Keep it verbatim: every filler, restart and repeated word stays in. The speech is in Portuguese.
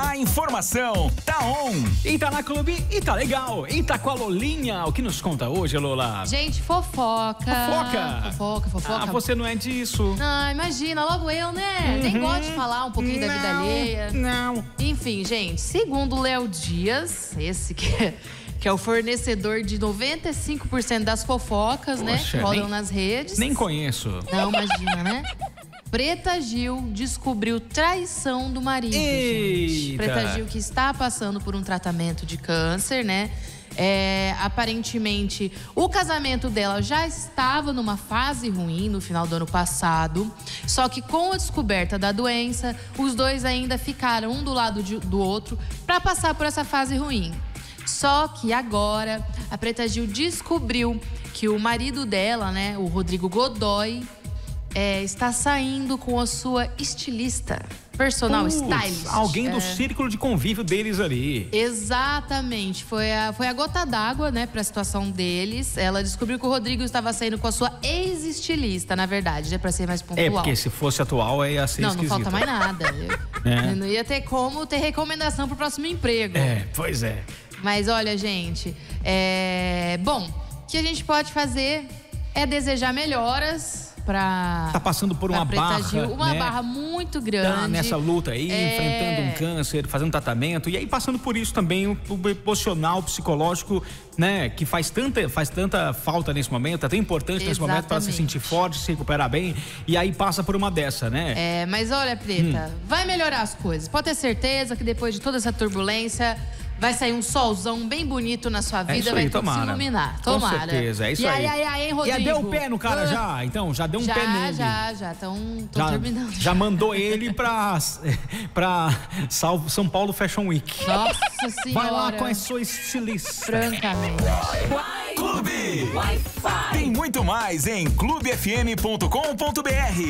A informação tá on. E tá na clube e tá legal. E tá com a Lolinha. O que nos conta hoje, Lola? Gente, fofoca. Fofoca? Fofoca, fofoca. Ah, você não é disso. Ah, imagina, logo eu, né? Uhum. Nem gosto de falar um pouquinho não, da vida alheia. Não. Enfim, gente, segundo o Léo Dias, esse que é... que é o fornecedor de noventa e cinco por cento das fofocas, poxa, né? Que rodam nem, nas redes. Nem conheço. Não, imagina, né? Preta Gil descobriu traição do marido, eita, gente. Preta Gil, que está passando por um tratamento de câncer, né? É, aparentemente, o casamento dela já estava numa fase ruim no final do ano passado. Só que com a descoberta da doença, os dois ainda ficaram um do lado de, do outro para passar por essa fase ruim. Só que agora, a Preta Gil descobriu que o marido dela, né, o Rodrigo Godoy, é, está saindo com a sua estilista, personal uh, stylist. Alguém é. do círculo de convívio deles ali. Exatamente. Foi a, foi a gota d'água, né, para a situação deles. Ela descobriu que o Rodrigo estava saindo com a sua ex-estilista, na verdade, né, para ser mais pontual. É, porque se fosse atual, ia ser não, esquisito. Não, não falta mais nada. É. Não ia ter como ter recomendação para o próximo emprego. É, pois é. Mas olha, gente, é... bom, o que a gente pode fazer é desejar melhoras pra... Tá passando por uma barra, Gil, uma né? barra muito grande. Tá nessa luta aí, é... enfrentando um câncer, fazendo tratamento. E aí passando por isso também, o emocional, psicológico, né? Que faz tanta, faz tanta falta nesse momento, é tão importante exatamente nesse momento pra se sentir forte, se recuperar bem. E aí passa por uma dessa, né? É, mas olha, Preta, hum. vai melhorar as coisas. Pode ter certeza que depois de toda essa turbulência... vai sair um solzão bem bonito na sua vida, é vai aí, se iluminar. Tomara. Com certeza, é isso aí. E aí, aí, aí, hein, Rodrigo? Já deu o pé no cara já? Então, já deu um já, pé nele. Já, já, tão, tão já. terminando. Já mandou ele pra, pra São Paulo Fashion Week. Nossa Senhora. Vai lá com as suas estilistas. Francamente. Clube! Tem muito mais em clube f m ponto com ponto b r.